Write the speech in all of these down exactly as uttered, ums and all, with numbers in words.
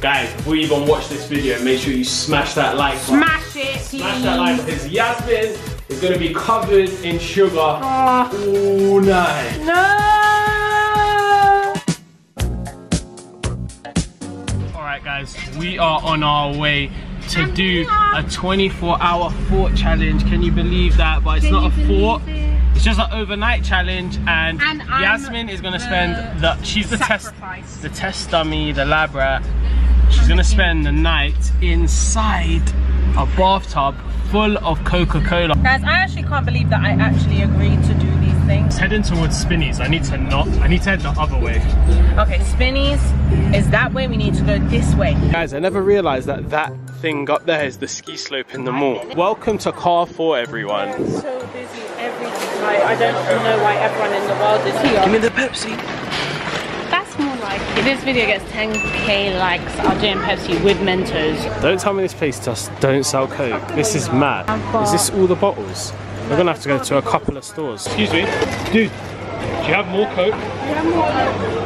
Guys, before you even watch this video, make sure you smash that like button. Smash it! Smash that like button. Yasmin is going to be covered in sugar oh. all night. No! Alright guys, we are on our way to and do a twenty-four hour fort challenge. Can you believe that? But it's Can not a fort. It? It's just an overnight challenge, and, and Yasmin is going to spend the, she's the test, the test dummy, the lab rat. She's going to spend the night inside a bathtub full of Coca-Cola. Guys, I actually can't believe that I actually agreed to do these things. It's heading towards Spinneys. I need to not, I need to head the other way. Okay, Spinneys is that way, we need to go this way. Guys, I never realised that that thing up there is the ski slope in the mall. Welcome to Carrefour, everyone. Yeah, so busy. I don't know why everyone in the world is here. Give me the Pepsi. That's more like it. If this video gets ten K likes, I'll do Pepsi with Mentos. Don't tell me this place just don't sell Coke. This is mad. Is this all the bottles? We're going to have to go to a couple of stores. Excuse me. Dude, do you have more Coke? We have more Coke.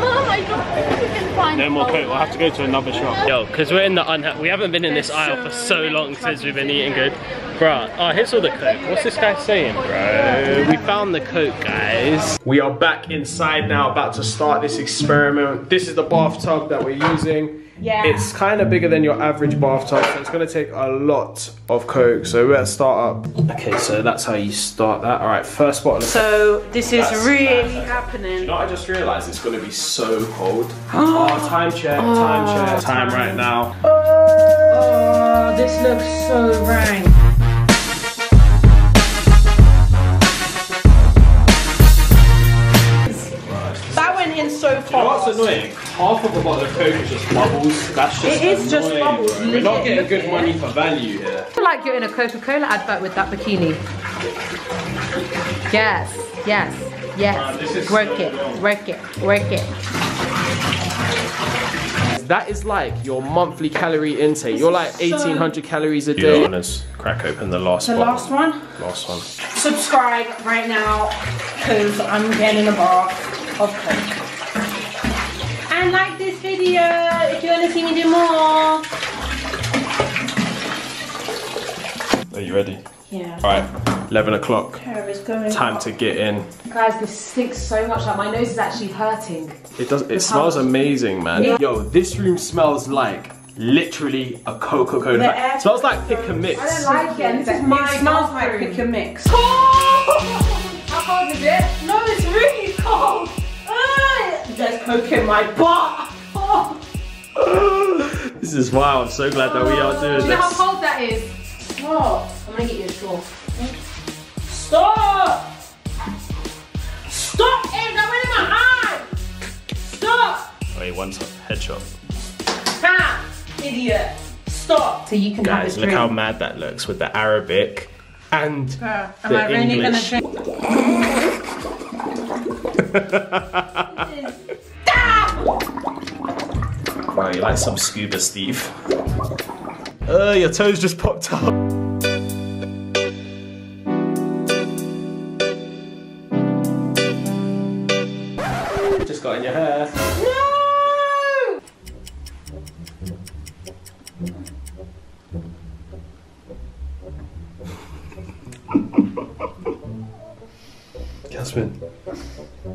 Mum, I don't think we can find no more Coke. We'll have to go to another shop. Yo, because we're in the unha- we haven't been in this aisle for so long since we've been eating good. Bruh, oh, here's all the Coke. What's this guy saying, bro? We found the Coke, guys. We are back inside now, about to start this experiment. This is the bathtub that we're using. Yeah. It's kind of bigger than your average bathtub, so it's going to take a lot of Coke. So we're going to start up. Okay, so that's how you start that. All right, first bottle. So this is that's really perfect. happening. Do you know what I just realized? It's going to be so cold. Oh, time check, oh, time check. Time, time right now. Oh, this looks so rank. So far. You know what's annoying? Half of the bottle of Coke is just bubbles. That's just It is annoying, just bubbles. Bro. We're not getting good money for value here. I feel like you're in a Coca-Cola advert with that bikini. Yes, yes, yes. Wow, work so it, long. work it, work it. That is like your monthly calorie intake. This you're like eighteen hundred so calories a day. Let's crack open the last one. The bottle. last one? Last one. Subscribe right now, because I'm getting a bar of Coke. And like this video if you want to see me do more. Are you ready? Yeah. Alright, eleven o'clock. Time up. to get in. Guys, this stinks so much. Like my nose is actually hurting. It does. It the smells part. amazing, man. Yeah. Yo, this room smells like literally a Coca-Cola. Smells like pick and mix. I don't like it. This is my, it smells like pick and mix. How cold is it? No, it's really cold. There's Coke in my butt! Oh. This is wild, I'm so glad that we are doing this. Do you know this. how cold that is? Stop! I'm gonna get you a straw. Stop! Stop! Em, that went in my eye! Stop! Wait, one top, headshot. Ha! Idiot! Stop! So you can Guys, have this look drink. how mad that looks with the Arabic and uh, am the I really English. Gonna drink? Wow, you're like some scuba Steve. Uh, your toes just popped up. Just got in your hair. No! Yasmin.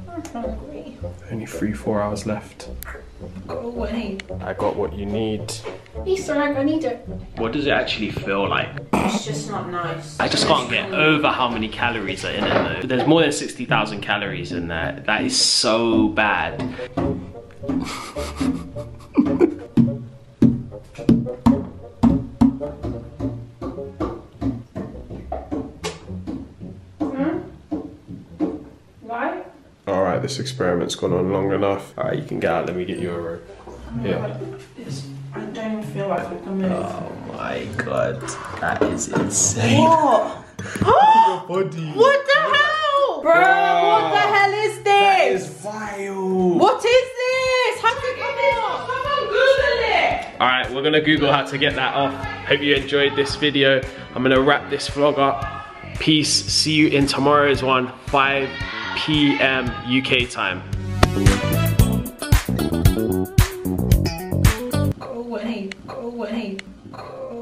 I'm hungry. Only three, four hours left. Go away. I got what you need. Easter egg, I need it. What does it actually feel like? It's just not nice. I just it's can't get over how many calories are in it though. There's more than sixty thousand calories in there. That is so bad. This experiment's gone on long enough. All right, you can get out. Let me get you a rope. Yeah. I don't even feel like I can move. Oh my god, that is insane. What? What the hell, bro? Wow. What the hell is this? That is vile. What is this? How did it come off? Someone Google it. All right, we're gonna Google how to get that off. Hope you enjoyed this video. I'm gonna wrap this vlog up. Peace. See you in tomorrow's one. Five p m U K time. hey, oh, hey, oh.